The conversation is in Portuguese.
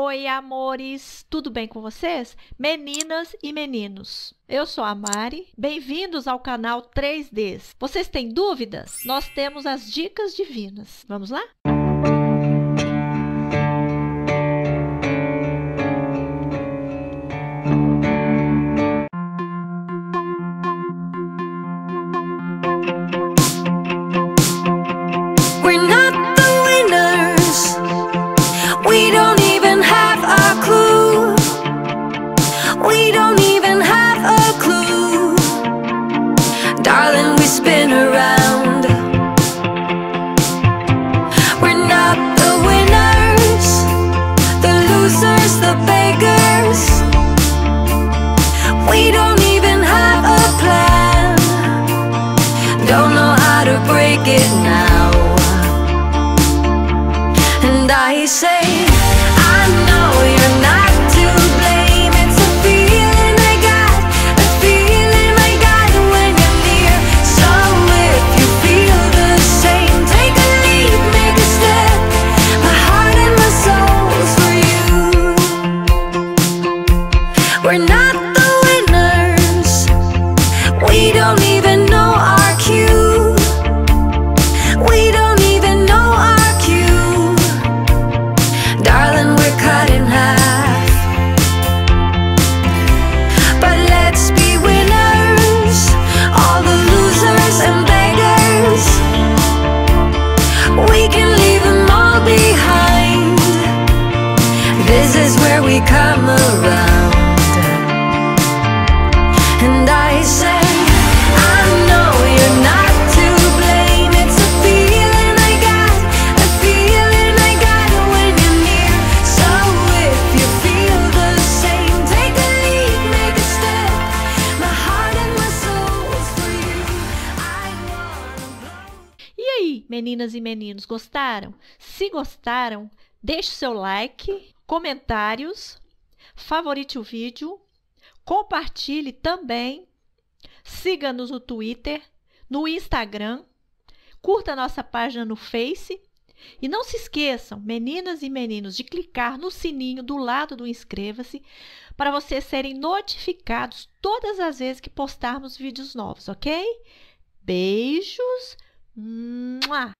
Oi, amores! Tudo bem com vocês? Meninas e meninos, eu sou a Mari. Bem-vindos ao canal 3Ds. Vocês têm dúvidas? Nós temos as dicas divinas. Vamos lá? Meninas e meninos, gostaram? Se gostaram, deixe seu like, comentários, favorite o vídeo, compartilhe também, siga-nos no Twitter, no Instagram, curta nossa página no Face e não se esqueçam, meninas e meninos, de clicar no sininho do lado do inscreva-se para vocês serem notificados todas as vezes que postarmos vídeos novos, ok? Beijos! Mua!